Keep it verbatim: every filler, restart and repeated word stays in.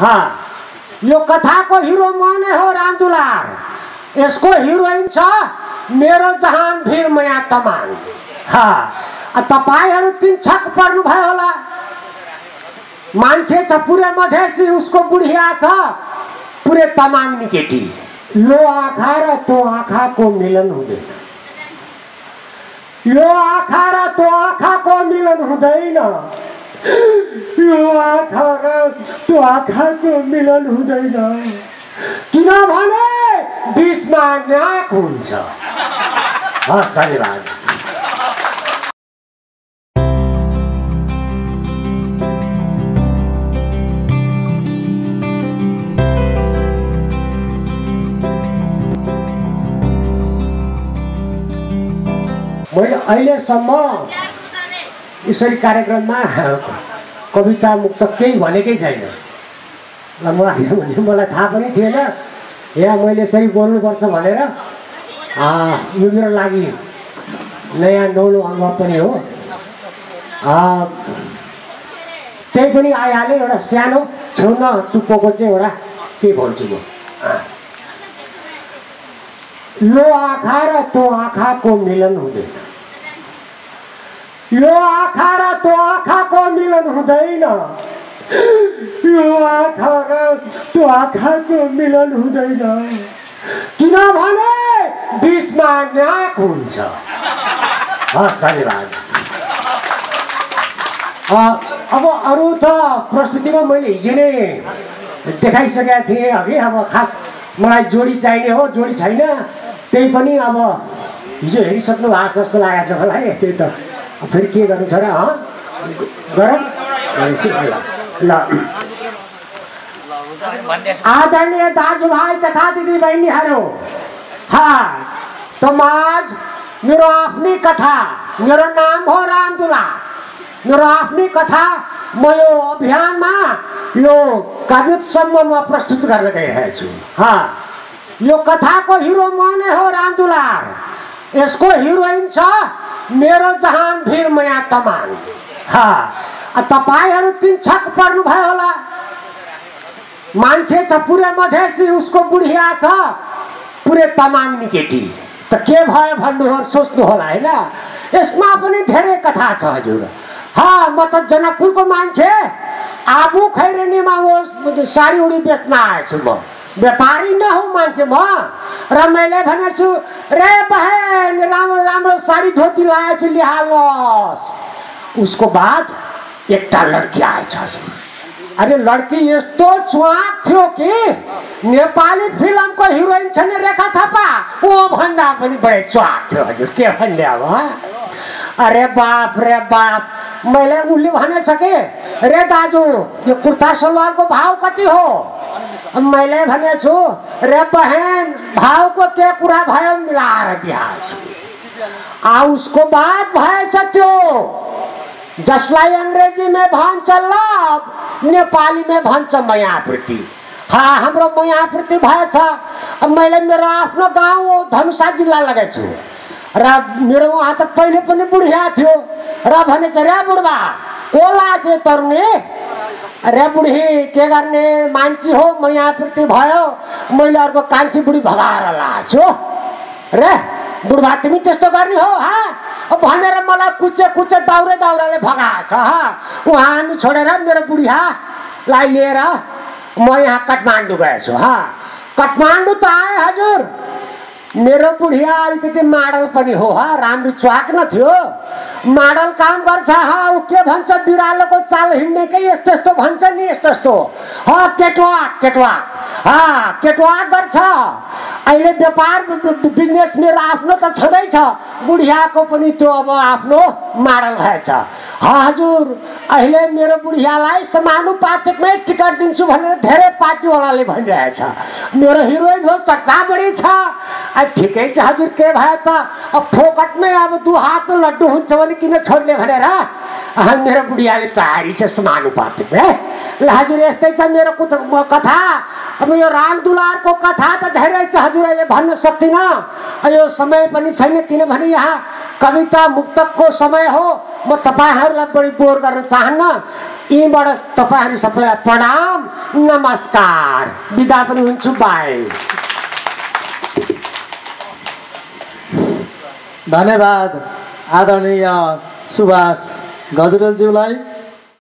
हाँ, यो कथा को हीरो माने हो रामदुलार, इसको हीरोइन छ मेरो जहान भीर मया तमान। हाँ, तपाईहरु तीन छक पर्नु भयो होला, मान्छे छ पुरै मधेसी, उसको बुढिया छ पुरै तमान नि केटी। यो आँखा र तो आँखा को मिलन हुँदैन, यो आँखा र तो आँखा को मिलन हुँदैन, यो आँखा र तो आँखा को मिलन हुँदैन, किनभने बीचमा नाक हुन्छ। हस् धन्यवाद। मैले अहिलेसम्म यसरी कार्यक्रममा कविता मुक्त केही भनेकै छैन। ल म भने मलाई थाहा पनि थिएन यहाँ मैले यसरी बोल्नुपर्छ भनेर। यो मेरो लागि नयाँ नौलो अनुभव पनि हो। त्यही पनि आइहाल्यो एउटा सानो छेउन टुप्पोको चाहिँ एउटा के भन्छु म, यो आँखा र त्यो आँखा को मिलन हुँदैन, यो आँखा र त्यो आँखा को मिलन हुँदैन, यो आँखा र त्यो आँखा को मिलन हुँदैन, किनभने बीचमा नाक हुन्छ। हस् धन्यवाद। अब अरू त प्रस्तुतिमा मैले हिजो नै देखाइसकेका थिएँ अघि। अब खास मलाई जोडी चाहिने हो, जोडी छैन, त्यही पनि अब हिजो हेरिसक्नु भएको छ जस्तो लागेको छ मलाई। त्यही त फेरि के गर्नु छ र गरौँ। ल आदरणीय दाजुभाइ तथा दिदीबहिनीहरू, हाँ त म आज मेरो आफ्नै कथा, मेरो नाम हो रामदुलार, मेरो आफ्नै कथा म यो अभियानमा यो काव्योत्सवमा प्रस्तुत गर्न गएको छु। हाँ, यो कथाको हिरो माने हो रामदुलार, यसको हिरोइन छ मेरो जहान भीर मया तमान। हाँ, तपाईहरु तीन छक पर्नु भयो होला, मान्छे छ पुरै मधेसी, उसको बुढिया छ पुरै तमान नि केटी। त के भयो भन्नुहोस्, सोच्नु होला हैन। यसमा पनि धेरै कथा छ हजुर। हाँ, म त जनकपुरको मान्छे, आबू खैरेनीमा वो साडी उडी बेच्न आएछु, म व्यापारी नहुँ मान्छे म। र मैले भनेछु रे बहन राम्रो राम्रो साडी धोती लगाएछु ल्याहाल्नुहोस्। उसको बाद एकटा लड्की आएछ। अरे लड्की यस्तो चुवाक थियो कि नेपाली फिल्मको हिरोइन छ नि रेखा थापा, ओ भन्दा पनि बढी चुवाक थियो हजुर। के भन्ने अब, अरे बाप रे बाप। मैले उनले भनेछ कि रे दाजु यो कुर्ता सलवारको भाव कति हो। मैले भनेछु रे बहन भावको के कुरा भयो, मिलाएर दिहाल्छु। आ उसको बात भएछ त्यो जसलाई अङ्ग्रेजीमा भन्छ लभ, नेपालीमा भन्छ मायावृत्ति। हाँ, हाम्रो मायावृत्ति भएछ। मैले मेरो आफ्नो गाउँ धनुषा जिल्ला लगेछु र मेरो वहाँ त पहिले पनि बुढिया थियो र भनेछ रे बुढबा को लाजे तर्ने, रे बुढी के गर्ने मान्छे हो, मायावृत्ति भयो, मैले अर्को कान्छी बुढी भगाएर लाछु रे बुढबा, तिमी त्यस्तो गर्ने हो। हाँ भनेर मलाई कुचे कुचे दाउरे दाउराले भगाएछ। हाँ, उहाँ छोडेर मेरो बुढियालाई लिएर म यहाँ काठमाडौँ गएछु। हाँ, काठमाडौँ त आएँ हजुर। मेरो बुढिया अलिकति माडल पनि हो। हाँ, राम्रो च्वाक न थियो, माडल काम गर्छ। हाँ, ऊ के भन्छ बिरालोको चाल हिँड्नेकै यस्तो यस्तो भन्छ नि, यस्तो यस्तो। हाँ, केटवाक केटवाक। हाँ, केटवाक गर्छ। अहिले व्यापार बिजनेस मेरो आफ्नो त छँदैछ, बुढियाको पनि त्यो अब आफ्नो माडल भएछ। हाँ हजुर, अहिले मेरो बुढियालाई समानुपातिकमै टिकट दिन्छु भनेर धेरै पार्टीवालाले भनिरहेछ। मेरो हिरोइन हो, चर्चा बढी छ। ठिकै छ हजुर, के भयो त, अब फोकटमै अब दुई हातमा लड्डु हुन्छ भने किन छोड्ने भनेर मेरो बुढियाले तयारी छ समानुपातिक। ल हजुर, यस्तै छ मेरो कथा। अब यो रामदुलारको कथा त धेरै छ हजुर, अहिले भन्न सक्दिनँ, यो समय पनि छैन, किनभने यहाँ कविता मुक्तकको समय हो। म तपाईँहरूलाई बढी बोर गर्न चाहन्न। यी बड़ा तपाईहरु सबैलाई प्रणाम नमस्कार बिदा पनि हुन्छु बाई धन्यवाद आदरणीय सुभाष गजुरेलज्यूलाई।